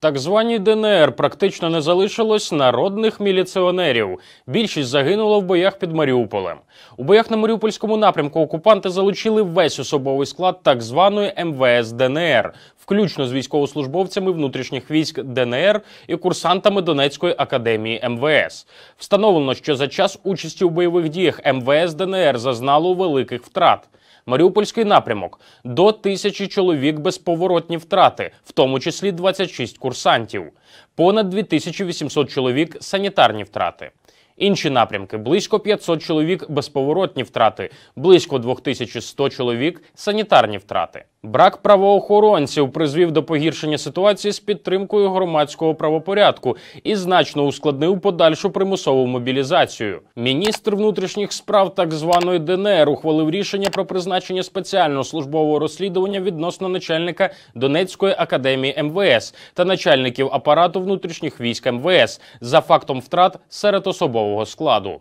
Так званій ДНР практично не залишилось народних міліціонерів. Більшість загинула в боях під Маріуполем. У боях на Маріупольському напрямку окупанти залучили весь особовий склад так званої МВС ДНР, включно з військовослужбовцями внутрішніх військ ДНР і курсантами Донецької академії МВС. Встановлено, що за час участі у бойових діях МВС ДНР зазнало великих втрат. Маріупольський напрямок – до 1000 чоловік безповоротні втрати, в тому числі 26 курсантів. Понад 2800 чоловік – санітарні втрати. Інші напрямки – близько 500 чоловік – безповоротні втрати, близько 2100 чоловік – санітарні втрати. Брак правоохоронців призвів до погіршення ситуації з підтримкою громадського правопорядку і значно ускладнив подальшу примусову мобілізацію. Міністр внутрішніх справ так званої ДНР ухвалив рішення про призначення спеціального службового розслідування відносно начальника Донецької академії МВС та начальників апарату внутрішніх військ МВС за фактом втрат серед особового складу.